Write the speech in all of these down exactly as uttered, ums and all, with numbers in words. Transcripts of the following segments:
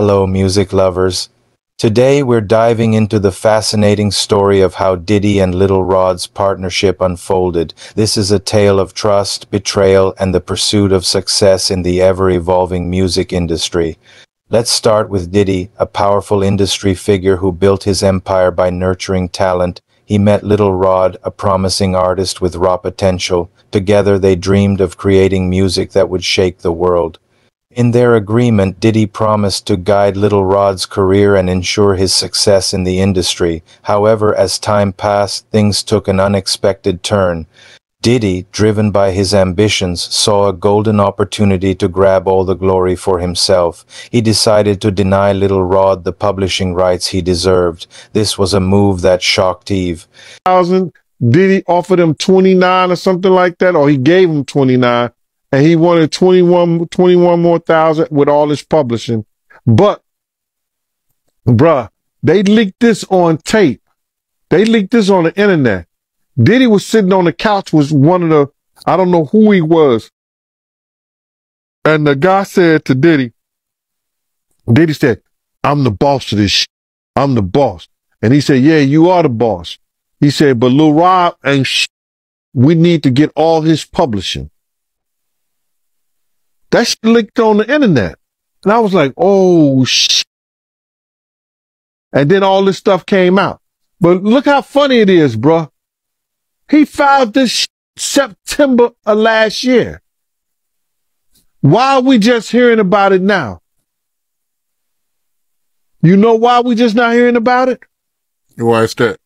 Hello, music lovers. Today we're diving into the fascinating story of how Diddy and Lil Rod's partnership unfolded. This is a tale of trust, betrayal, and the pursuit of success in the ever-evolving music industry. Let's start with Diddy, a powerful industry figure who built his empire by nurturing talent. He met Lil Rod, a promising artist with raw potential. Together they dreamed of creating music that would shake the world. In their agreement, Diddy promised to guide Lil Rod's career and ensure his success in the industry. However, as time passed, things took an unexpected turn. Diddy, driven by his ambitions, saw a golden opportunity to grab all the glory for himself. He decided to deny Lil Rod the publishing rights he deserved. This was a move that shocked Eve. Diddy offered him twenty-nine or something like that, or he gave him twenty-nine. And he wanted twenty-one, twenty-one more thousand with all his publishing. But, bruh, they leaked this on tape. They leaked this on the internet. Diddy was sitting on the couch with one of the, I don't know who he was. And the guy said to Diddy, Diddy said, I'm the boss of this shit. I'm the boss. And he said, yeah, you are the boss. He said, but Lil Rod ain't shit. We need to get all his publishing. That shit leaked on the internet. And I was like, oh, shit. And then all this stuff came out. But look how funny it is, bruh. He filed this shit September of last year. Why are we just hearing about it now? You know why we just not hearing about it? Why is that?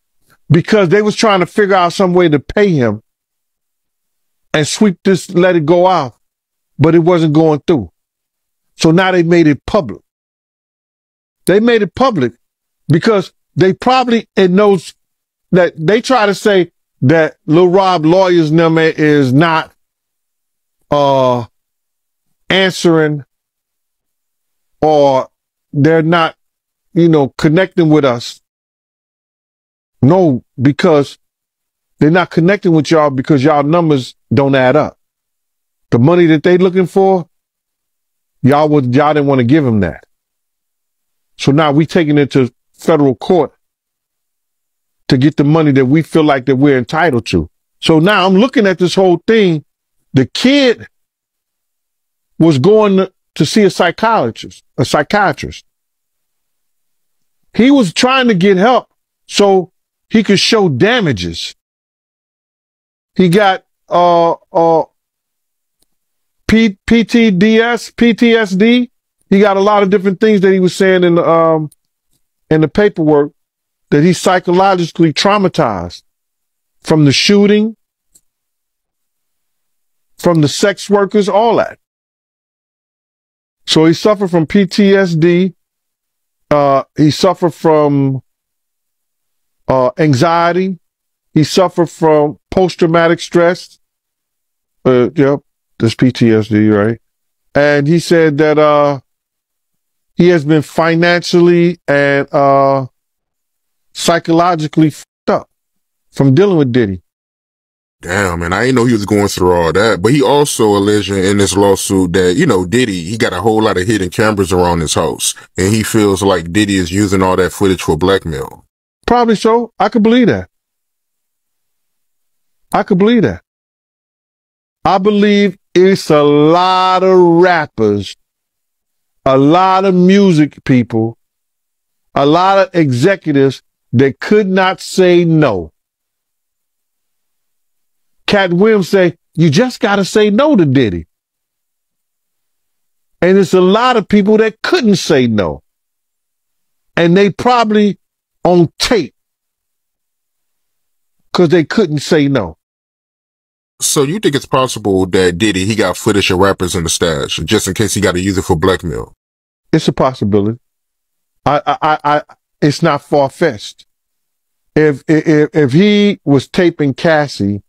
Because they was trying to figure out some way to pay him and sweep this, let it go out. But it wasn't going through. So now they made it public. They made it public because they probably, it knows that they try to say that Lil Rod lawyers number is not uh, answering, or they're not, you know, connecting with us. No, because they're not connecting with y'all because y'all numbers don't add up. The money that they looking for, y'all would, y'all didn't want to give him that. So now we taking it to federal court to get the money that we feel like that we're entitled to. So now I'm looking at this whole thing. The kid was going to see a psychologist, a psychiatrist. He was trying to get help so he could show damages. He got, uh, uh, P T S D, P T S D. He got a lot of different things that he was saying in the, um, in the paperwork, that he's psychologically traumatized from the shooting, from the sex workers, all that. So he suffered from P T S D. Uh, he suffered from uh, anxiety. He suffered from post-traumatic stress. Uh, yeah. This P T S D, right? And he said that uh, he has been financially and uh, psychologically fucked up from dealing with Diddy. Damn, man, I didn't know he was going through all that. But he also alleged in this lawsuit that, you know, Diddy, he got a whole lot of hidden cameras around his house. And he feels like Diddy is using all that footage for blackmail. Probably so. I could believe that. I could believe that. I believe it's a lot of rappers, a lot of music people, a lot of executives that could not say no. Cat Williams say, you just got to say no to Diddy. And it's a lot of people that couldn't say no. And they probably on tape because they couldn't say no. So you think it's possible that Diddy, he got footage of rappers in the stash just in case he got to use it for blackmail? It's a possibility. I, I, I, it's not far-fetched. If, if, if he was taping Cassie